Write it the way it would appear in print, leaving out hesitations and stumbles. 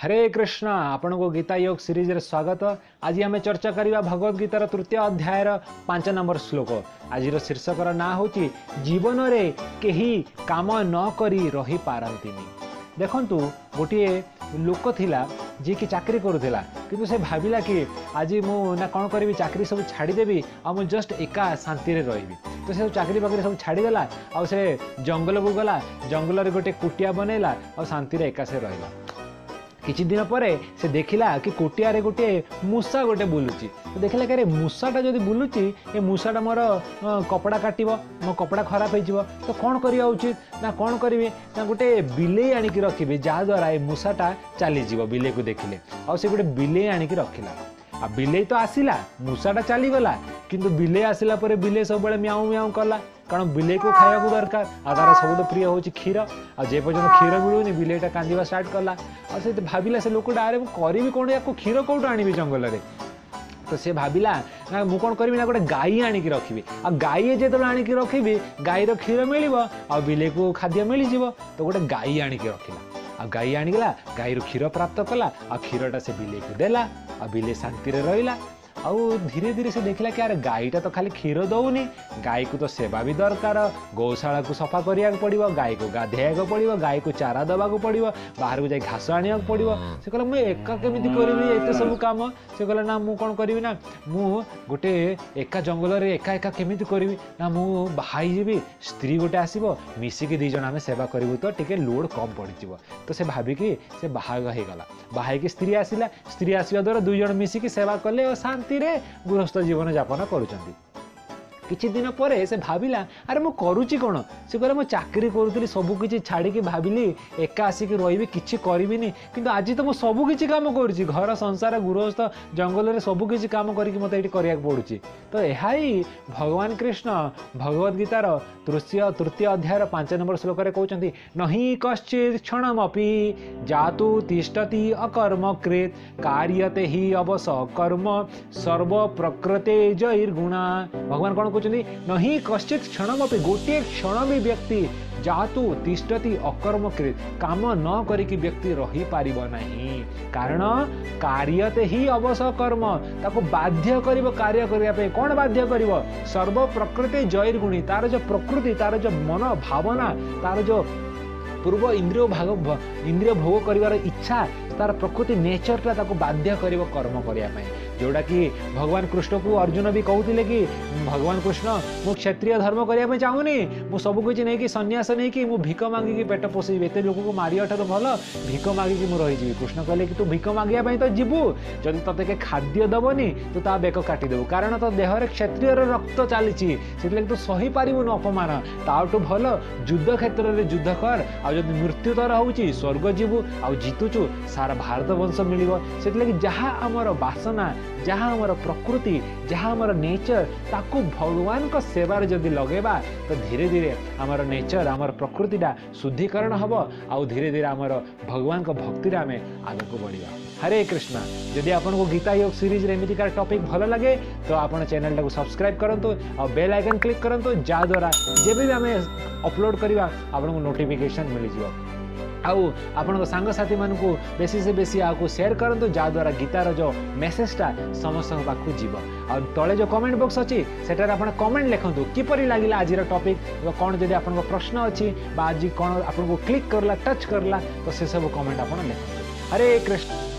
हरे कृष्ण आपण को गीता योग सीरीज रे स्वागत। आज आम चर्चा करिबा भगवत गीतार तृतीय अध्याय 5 नंबर श्लोक। आज शीर्षक ना हूँ जीवन रे केही काम न करी रही पारंतिनी। देखंतु गोटे लोक थिला जी कि चाकरी करूला किंतु से भाविला कि आज मु ना कौन करी चाकरी सब छाड़देवी आ मु जस्ट एका शांति रे रही। तो सब चाकरी बाकरी सब छाड़देला आ से जंगल को गला, जंगल रे गोटे कुटिया बनैला और शांति एका से रहा। किछि दिन परे से देखला कि कुटिया रे गोटे मूसा गोटे बुलुची। तो देखला कि मूसाटा जदि बुलुची ए मूसाटा मोर कपड़ा काटिबो, मो कपड़ा खराब हो जिवो। तो कोन करिया उचित ना कोन करबे ना गोटे बिले आनी कि रखिबे जा द्वारा ए मूसाटा चली जिवो। बिले को देखिले आ से गोटे बिले आनी कि रखिला। आ बिले तो आसिला, मूसाटा चली गला, किंतु बिले आसिला परे बिले सब बेले म्याऊ म्याऊ कला, कारण बिले को खाया को दरकार। आ तार सबुठ प्रिय हूँ क्षीर, आ जे पर्यटन क्षीर मिलूनी बिलेटा कांदिवा स्टार्ट कला। आ से भाविला से लोकटा आरे मु करिबी कोन, या को क्षीर कोठो आनिबी जंगल रे। तो से भाविला ना मु कोन करिबी ना गोटे गाई आनी कि रखिबी। आ गाई जेतबेले आनी कि रखिबी गाई रो क्षीर मिलिबो आ बिले को खाद्य मिलि जिवो। तो गोटे गाई आनी कि रखिला, आ गाई आणिगला, गाई रो क्षीर प्राप्त कला, आ क्षीरटा से बिले को देला, आ बिले शांति रे रहिला। आ धीरे धीरे से देखला कि अरे गाईटा तो खाली क्षीर दौनी, गाई को तो सेवा भी दरकार। गौशाला को सफा करिया पड़ो, गाई को गाधेया पड़ो, गाई को चारा दवा को पड़ो, बाहर को जाई घास आनिया पड़ो। से कहला मैं एका केमिति करबी एते सब काम। से कहला ना मु कोन करबी ना मु गोटे एका जंगल रे एका एका केमिति करबी ना मु भाई जेबी स्त्री गोटे आसीबो मिसिके दी जण हमें सेवा करबो तो टिके लोड कम पड़ी जिवो। तो से भाबी कि से बाहाग हे गला, बाहाई कि स्त्री आसीला, स्त्री आसीबा द्वारा दुई जण मिसिके सेवा करले और गृहस्थ जीवन यापन करुचंती। किछि दिन परे से भाविला अरे मु करुची कोन। से कहला मु चाकरी करूतली सब किछि छाड़ी के भाविली एका आसिक रहिबी किछि करबिनी, किंतु आज तो मु सब किछि काम करुची, घर संसार गृहस्थ जंगल रे सब किछि काम करिक मते एटी करिया पडुची। तो एहाई भगवान कृष्ण भगवत गीतार तृतीय अध्यायर 5 नंबर श्लोक रे कहउचंती नहि कश्चित् क्षणमपि जातु तिष्ठति अकर्म कृत कार्यते हि अवस कर्म सर्व प्रकृते जैर्गुणा। भगवान कोन नहीं कश्चित क्षणमपि गोटे क्षण भी व्यक्ति जातु तिष्ठति अकर्मकृत काम न करिकी व्यक्ति रही पारिबो नाही। कारण कार्यते ही अवश्य कर्म, ताको बाध्य करिबो कार्य करिया पे। कोन बाध्य करिबो? सर्व प्रकृति जैर्गुणी, तार जो प्रकृति, तार जो मन भावना, तार जो पूर्व इंद्रिय भोग करिवार इच्छा, तार प्रकृति नेचरटा ताको बाध्य करिबो कर्म करिया पे। जोड़ा कि भगवान कृष्ण को अर्जुन भी कहते कि भगवान कृष्ण मु क्षेत्रीय धर्म करने चाहूनी, मु सब किसी नहीं कि सन्यास नहीं कि मु भिक मागिकी पेट पोषी एत लोक को मारिया ठार भल भिक मागिकी मु रही। कृष्ण कहले कि तू भिक मागिया तो जीवु, जदि तते के खाद्य दबनी तो ता बेक काटिदेव, कारण तो देहरे क्षेत्रीय रक्त चली, से तू सही पारुन अपमान। ताठू भल युद्ध क्षेत्र में युद्ध कर, आदि मृत्यु तोर हो स्वर्ग जीवु आ जीतुचु सारा भारत वंश मिल। से जहाँ आमर बासना, जहाँ आमर प्रकृति, जहाँ आमर नेचर, ताकू भगवान को सेवार जदि लगेबा तो धीरे धीरे आमर नेचर आमर प्रकृतिटा शुद्धिकरण हम, आउ धीरे धीरे आमर भगवान को भक्ति आम आग को बढ़िया। हरे कृष्णा। जदि आपको गीता योग सीरीज एमतीका टॉपिक भल लगे तो आप चैनल टाक सब्सक्राइब करूँ और बेल आइकन क्लिक करूँ, जहाद्वारा जब भी आम अपलोड करवा आपको नोटिफिकेशन मिल जाए। आउ आपण सांग साथी मानकु बेसी से बेसी आपको शेयर करंतु, जहाद्वारा गीतार जो मेसेजटा समस्त पाखु जीव। आ तले जो कमेंट बॉक्स अच्छी सेटार आप कमेंट लिखतु किपरि लगिला आज टॉपिक, कौन जब आप प्रश्न अच्छी आज कौन आपको क्लिक करला टच करला तो से सब कमेंट आप लिखतु। हरे कृष्ण।